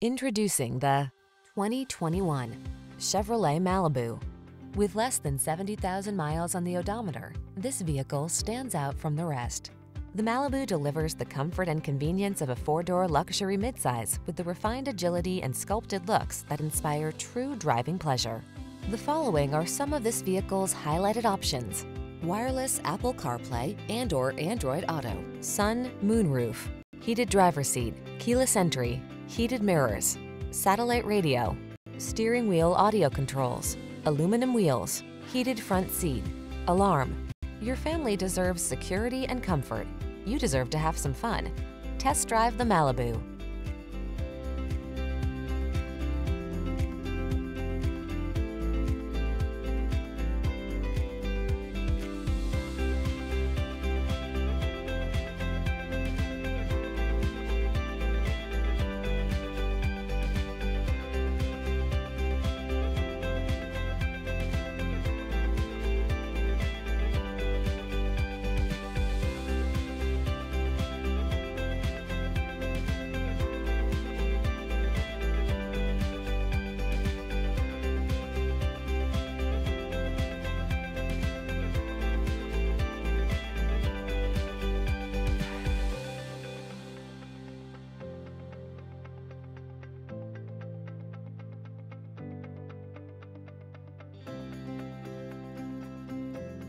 Introducing the 2021 Chevrolet Malibu. With less than 70,000 miles on the odometer, this vehicle stands out from the rest. The Malibu delivers the comfort and convenience of a four-door luxury midsize with the refined agility and sculpted looks that inspire true driving pleasure. The following are some of this vehicle's highlighted options: wireless Apple CarPlay and/or Android Auto, sun, moonroof, heated driver's seat, keyless entry, heated mirrors, satellite radio, steering wheel audio controls, aluminum wheels, heated front seat, alarm. Your family deserves security and comfort. You deserve to have some fun. Test drive the Malibu.